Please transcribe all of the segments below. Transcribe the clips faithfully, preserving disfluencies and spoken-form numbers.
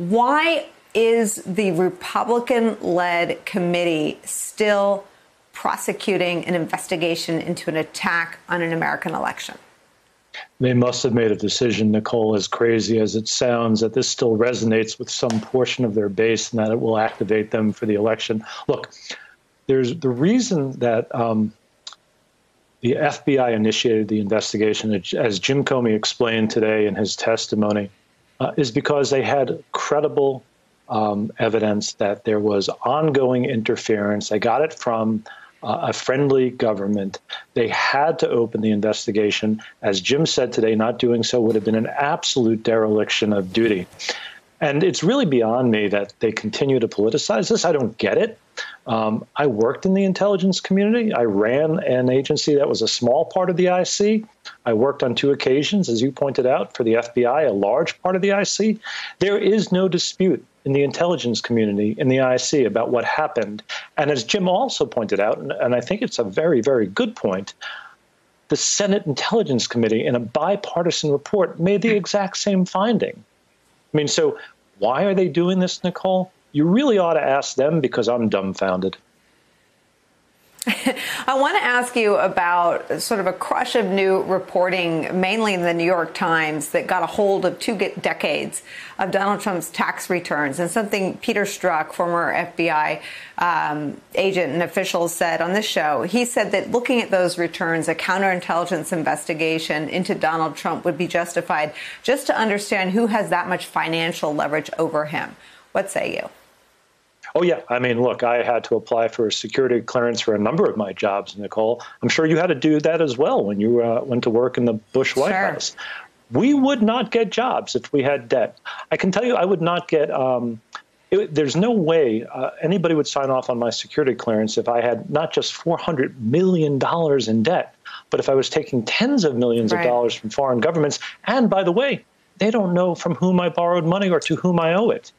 Why is the Republican-led committee still prosecuting an investigation into an attack on an American election? They must have made a decision, Nicole, as crazy as it sounds, that this still resonates with some portion of their base and that it will activate them for the election. Look, there's the reason that um, the F B I initiated the investigation, as Jim Comey explained today in his testimony, uh, is because they had credible um, evidence that there was ongoing interference. They got it from Uh, a friendly government. They had to open the investigation. As Jim said today, not doing so would have been an absolute dereliction of duty. And it's really beyond me that they continue to politicize this. I don't get it. Um, I worked in the intelligence community. I ran an agency that was a small part of the I C. I worked on two occasions, as you pointed out, for the F B I, a large part of the I C. There is no dispute in the intelligence community, in the I C, about what happened. And as Jim also pointed out, and, and I think it's a very, very good point, the Senate Intelligence Committee, in a bipartisan report, made the exact same finding. I mean, so why are they doing this, Nicole? You really ought to ask them, because I'm dumbfounded. I want to ask you about sort of a crush of new reporting, mainly in the New York Times, that got a hold of two decades of Donald Trump's tax returns, and something Peter Strzok, former F B I um, agent and official, said on this show. He said that looking at those returns, a counterintelligence investigation into Donald Trump would be justified just to understand who has that much financial leverage over him. What say you? Oh, yeah. I mean, look, I had to apply for a security clearance for a number of my jobs, Nicole. I'm sure you had to do that as well when you uh, went to work in the Bush White sure. House. We would not get jobs if we had debt. I can tell you I would not get um, – there's no way uh, anybody would sign off on my security clearance if I had not just four hundred million dollars in debt, but if I was taking tens of millions right. of dollars from foreign governments. And by the way, they don't know from whom I borrowed money or to whom I owe it.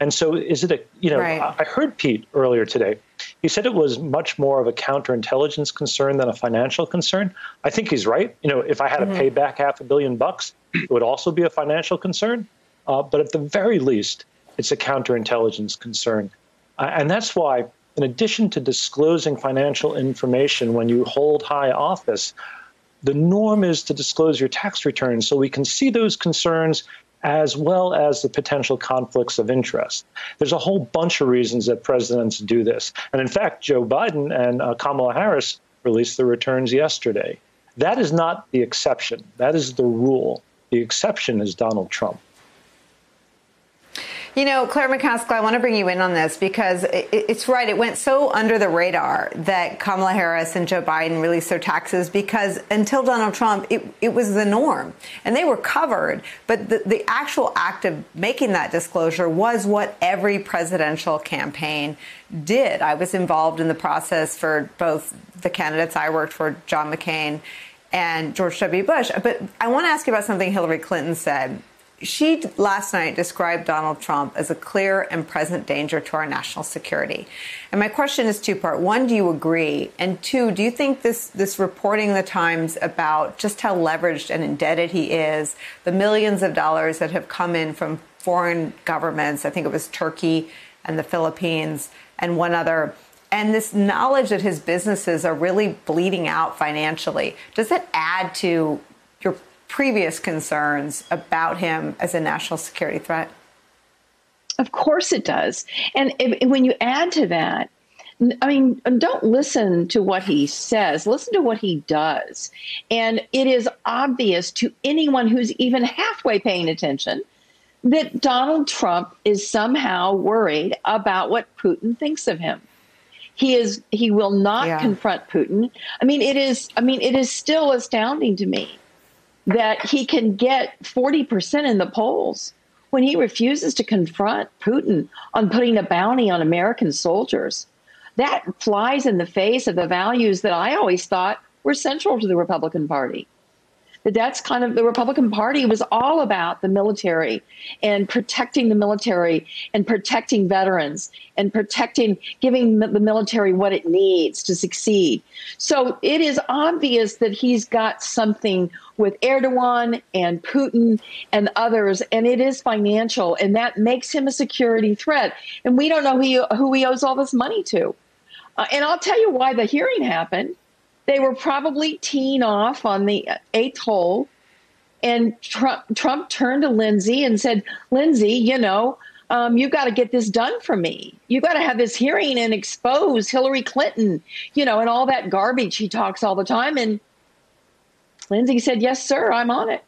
And so is it a, you know, right. I heard Pete earlier today. He said it was much more of a counterintelligence concern than a financial concern. I think he's right. You know, if I had mm-hmm. to pay back half a billion bucks, it would also be a financial concern. Uh, but at the very least, it's a counterintelligence concern. Uh, and that's why, in addition to disclosing financial information when you hold high office, the norm is to disclose your tax returns so we can see those concerns as well as the potential conflicts of interest. There's a whole bunch of reasons that presidents do this. And in fact, Joe Biden and uh, Kamala Harris released their returns yesterday. That is not the exception. That is the rule. The exception is Donald Trump. You know, Claire McCaskill, I want to bring you in on this because it's right. It went so under the radar that Kamala Harris and Joe Biden released their taxes because until Donald Trump, it, it was the norm and they were covered. But the, the actual act of making that disclosure was what every presidential campaign did. I was involved in the process for both the candidates I worked for, John McCain and George W. Bush. But I want to ask you about something Hillary Clinton said. She last night described Donald Trump as a clear and present danger to our national security. And my question is two-part. One, do you agree? And two, do you think this, this reporting in the Times about just how leveraged and indebted he is, the millions of dollars that have come in from foreign governments, I think it was Turkey and the Philippines and one other, and this knowledge that his businesses are really bleeding out financially, does it add to your previous concerns about him as a national security threat? Of course it does. And if, when you add to that, I mean, don't listen to what he says, listen to what he does. And it is obvious to anyone who's even halfway paying attention that Donald Trump is somehow worried about what Putin thinks of him. He is, he will not yeah. confront Putin. I mean, it is, I mean, it is still astounding to me that he can get forty percent in the polls when he refuses to confront Putin on putting a bounty on American soldiers. That flies in the face of the values that I always thought were central to the Republican Party. That that's kind of the Republican Party was all about the military and protecting the military and protecting veterans and protecting, giving the military what it needs to succeed. So it is obvious that he's got something with Erdogan and Putin and others, and it is financial, and that makes him a security threat. And we don't know who he, who he owes all this money to. Uh, and I'll tell you why the hearing happened. They were probably teeing off on the eighth hole, and Trump, Trump turned to Lindsey and said, Lindsey, you know, Um, you've got to get this done for me. You've got to have this hearing and expose Hillary Clinton, you know, and all that garbage he talks all the time. And Lindsey said, yes, sir, I'm on it.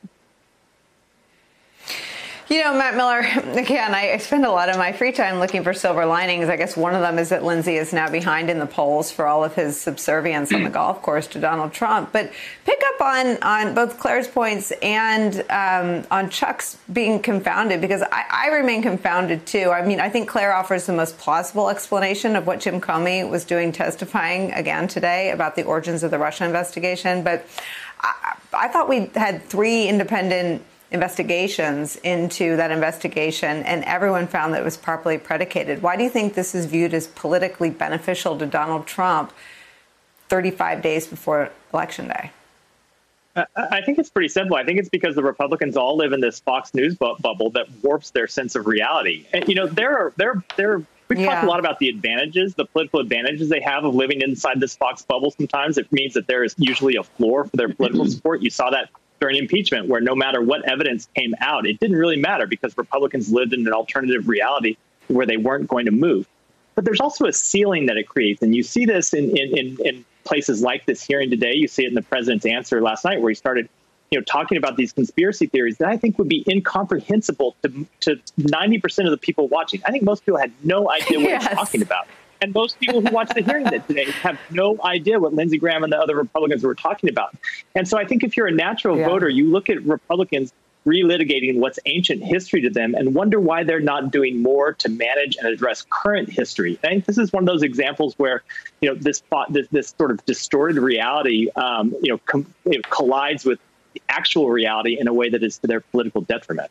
You know, Matt Miller, again, I spend a lot of my free time looking for silver linings. I guess one of them is that Lindsey is now behind in the polls for all of his subservience on the golf course to Donald Trump. But pick up on, on both Claire's points and um, on Chuck's being confounded, because I, I remain confounded, too. I mean, I think Claire offers the most plausible explanation of what Jim Comey was doing testifying again today about the origins of the Russia investigation. But I, I thought we had three independent investigations into that investigation, and everyone found that it was properly predicated. Why do you think this is viewed as politically beneficial to Donald Trump thirty-five days before Election Day? I think it's pretty simple. I think it's because the Republicans all live in this Fox News bu- bubble that warps their sense of reality. And, you know, there are there there we yeah. talk a lot about the advantages, the political advantages they have of living inside this Fox bubble. Sometimes it means that there is usually a floor for their political support. You saw that during impeachment, where no matter what evidence came out, it didn't really matter because Republicans lived in an alternative reality where they weren't going to move. But there's also a ceiling that it creates. And you see this in, in, in places like this hearing today. You see it in the president's answer last night, where he started, you know, talking about these conspiracy theories that I think would be incomprehensible to, to ninety percent of the people watching. I think most people had no idea what yes. he was talking about. And most people who watched the hearing that today have no idea what Lindsey Graham and the other Republicans were talking about. And so I think if you're a natural yeah. voter, you look at Republicans relitigating what's ancient history to them and wonder why they're not doing more to manage and address current history. And I think this is one of those examples where, you know, this this, this sort of distorted reality, um, you know, com- it collides with actual reality in a way that is to their political detriment.